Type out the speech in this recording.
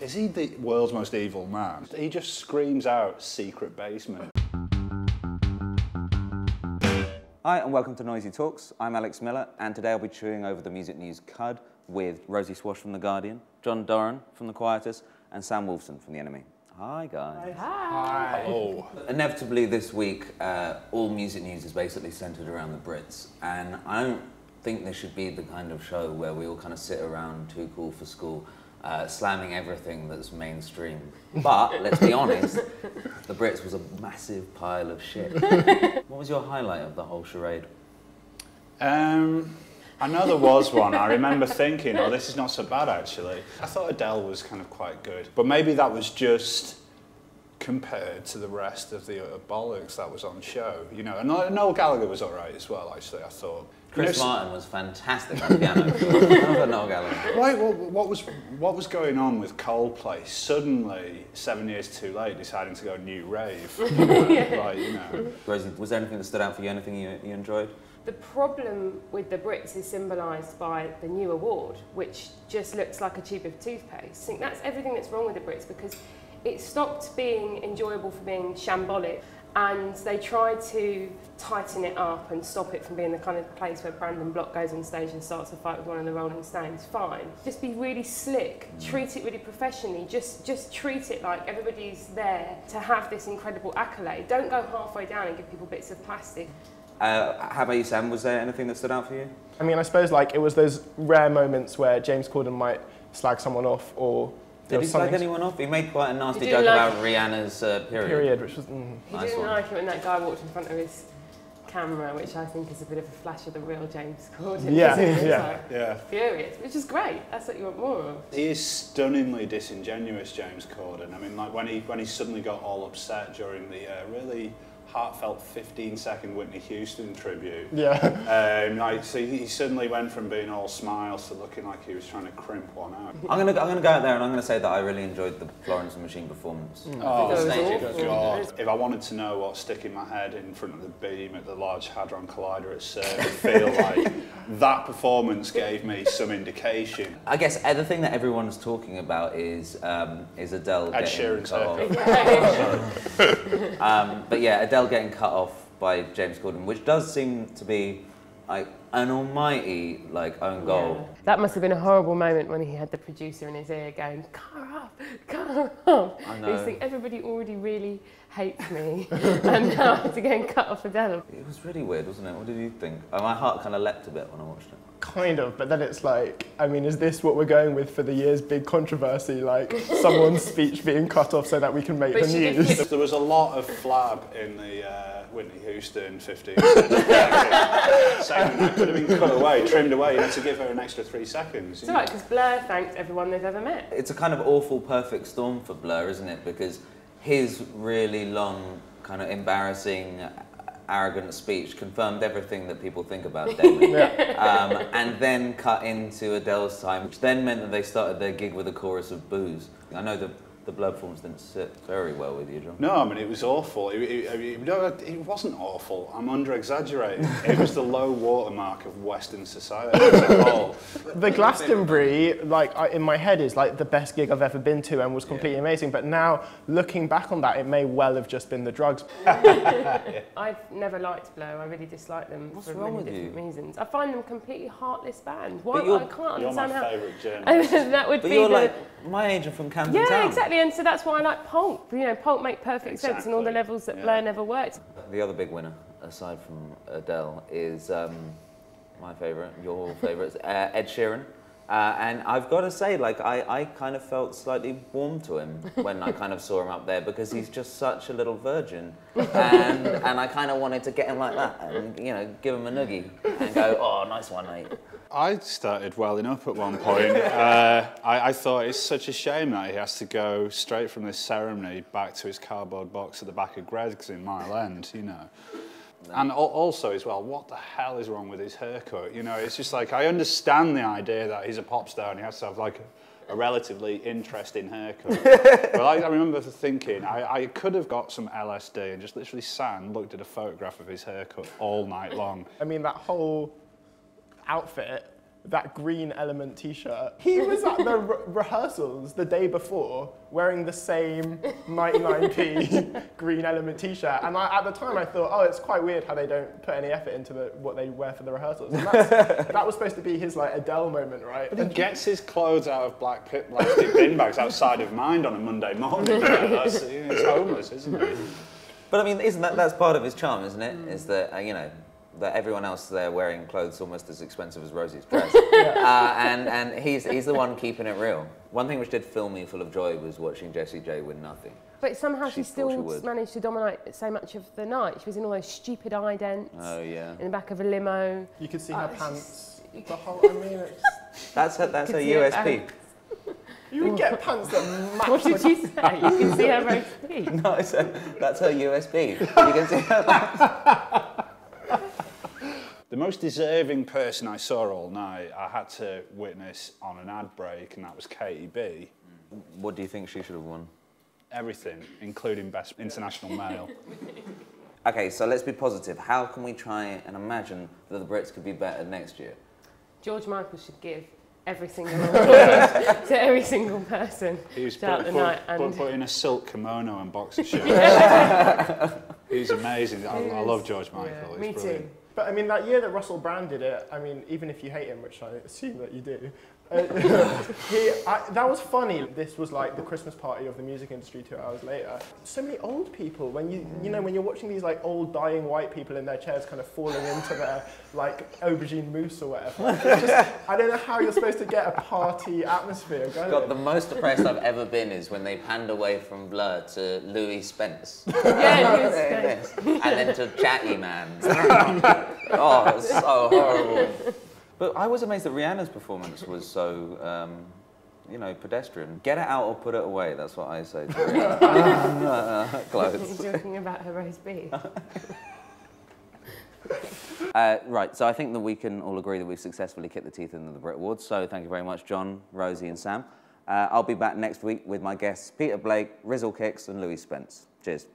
Is he the world's most evil man? He just screams out, secret basement. Hi and welcome to Noisey Talks. I'm Alex Miller and today I'll be chewing over the music news cud with Rosie Swash from The Guardian, John Doran from The Quietus and Sam Wolfson from the NME. Hi guys. Hi. Hi. Hello. Inevitably this week, all music news is basically centred around the Brits, and I don't think this should be the kind of show where we all kind of sit around too cool for school, slamming everything that's mainstream. But, let's be honest, the Brits was a massive pile of shit. What was your highlight of the whole charade? I know there was one. I remember thinking, oh, this is not so bad, actually. I thought Adele was kind of quite good, but maybe that was just compared to the rest of the bollocks that was on show, you know. And Noel Gallagher was all right as well, actually, I thought. Chris Martin was fantastic on piano. I Noel Gallagher. Right, well, what was going on with Coldplay suddenly, 7 years too late, deciding to go new rave? Like, you know. Rosie, was there anything that stood out for you, anything you enjoyed? The problem with the Brits is symbolised by the new award, which just looks like a tube of toothpaste. I think that's everything that's wrong with the Brits, because it stopped being enjoyable for being shambolic, and they tried to tighten it up and stop it from being the kind of place where Brandon Block goes on stage and starts a fight with one of the Rolling Stones. Fine. Just be really slick, treat it really professionally, just treat it like everybody's there to have this incredible accolade. Don't go halfway down and give people bits of plastic. How about you, Sam? Was there anything that stood out for you? I mean, I suppose like it was those rare moments where James Corden might slag someone off, or did he slag anyone off? He made quite a nasty joke about Rihanna's period, which was he nice didn't one. Like it when that guy walked in front of his camera, which I think is a bit of a flash of the real James Corden. Yeah, yeah. Furious, which is great. That's what you want more of. He is stunningly disingenuous, James Corden. I mean, like when he suddenly got all upset during the really heartfelt 15-second Whitney Houston tribute. Yeah. Like, so he suddenly went from being all smiles to looking like he was trying to crimp one out. I'm gonna go out there and I'm gonna say that I really enjoyed the Florence and the Machine performance. Mm. Oh, good God. If I wanted to know what sticking my head in front of the beam at the Large Hadron Collider at CERN would feel like, that performance gave me some indication. I guess the thing that everyone's talking about is Adele getting cut off. But yeah, Adele getting cut off by James Corden, which does seem to be like an almighty like own goal. Yeah. That must have been a horrible moment when he had the producer in his ear going, cut her off, cut her off. I know. He's thinking, everybody already really hates me and now I have to go and cut off Adele. It was really weird, wasn't it? What did you think? My heart kind of leapt a bit when I watched it. Kind of, but then it's like, I mean, is this what we're going with for the year's big controversy? Like, someone's speech being cut off so that we can make the news? There was a lot of flab in the Whitney Houston 15. Saying that could have been cut away, trimmed away, you had to give her an extra 3 seconds. It's all right, because Blur thanked everyone they've ever met. It's a kind of awful perfect storm for Blur, isn't it? Because his really long, kind of embarrassing, arrogant speech confirmed everything that people think about Damon. Yeah. And then cut into Adele's time, which then meant that they started their gig with a chorus of boos. I know the Blur performance didn't sit very well with you, John. No, I mean, it was awful. It wasn't awful. I'm under-exaggerating. It was the low watermark of Western society as a whole. The Glastonbury, like, in my head, is like the best gig I've ever been to and was completely amazing. But now, looking back on that, it may well have just been the drugs. I've never liked Blur. I really dislike them for many different reasons. I find them a completely heartless band. Why? I can't understand how... You're my favourite journalist. That would be you're like my agent from Camden Town. Exactly. And so that's why I like Pulp. You know, Pulp make perfect sense on all the levels that Blur never worked. The other big winner, aside from Adele, is my favourite, your favourite, Ed Sheeran. And I've got to say, like, I kind of felt slightly warm to him when I kind of saw him up there because he's just such a little virgin. And I kind of wanted to get him like that and, you know, give him a noogie and go, oh, nice one, mate. I started welling up at one point. I thought it's such a shame that he has to go straight from this ceremony back to his cardboard box at the back of Greg's in Mile End, you know. No. And also as well, what the hell is wrong with his haircut? You know, it's just like, I understand the idea that he's a pop star and he has to have like a relatively interesting haircut. But I remember thinking, I could have got some LSD and just literally sat and looked at a photograph of his haircut all night long. I mean, that whole outfit that green element t-shirt. He was at the rehearsals the day before wearing the same 99p green element t-shirt. And I, at the time I thought, oh, it's quite weird how they don't put any effort into what they wear for the rehearsals. And that was supposed to be his like Adele moment, right? But he gets his clothes out of black plastic bin bags outside of Mind on a Monday morning. It's homeless, isn't it? But I mean, isn't that's part of his charm, isn't it? Is that, you know, that everyone else there wearing clothes almost as expensive as Rosie's dress. And he's the one keeping it real. One thing which did fill me full of joy was watching Jessie J win nothing. But somehow she still managed to dominate so much of the night. She was in all those stupid idents. Oh, yeah. In the back of a limo. You could see her pants. The whole, I mean, that's her USP. You would get pants that match. What did she say? You can see her very feet. No, that's her USP. You can see her pants. The most deserving person I saw all night, I had to witness on an ad break, and that was Katie B. What do you think she should have won? Everything, including Best International Male. Okay, so let's be positive. How can we try and imagine that the Brits could be better next year? George Michael should give every single award to every single person throughout the night. But in a silk kimono and boxer shorts. Yeah. He's amazing. I love George Michael. Yeah, me brilliant. Too. But I mean, that year that Russell Brand did it, I mean, even if you hate him, which I assume that you do, that was funny. This was like the Christmas party of the music industry 2 hours later. So many old people, when you know, when you're watching these like old dying white people in their chairs kind of falling into their like aubergine mousse or whatever. Just, I don't know how you're supposed to get a party atmosphere going. God, the most depressed I've ever been is when they panned away from Blur to Louis Spence. Yeah, Louis Spence. And then to Chatty Man. Oh, it was so horrible. But I was amazed that Rihanna's performance was so, you know, pedestrian. Get it out or put it away, that's what I say to Rihanna. Close. You're talking about her roast beef. Right, so I think that we can all agree that we've successfully kicked the teeth into the Brit Awards, so thank you very much, John, Rosie and Sam. I'll be back next week with my guests Peter Blake, Rizzle Kicks and Louis Spence. Cheers.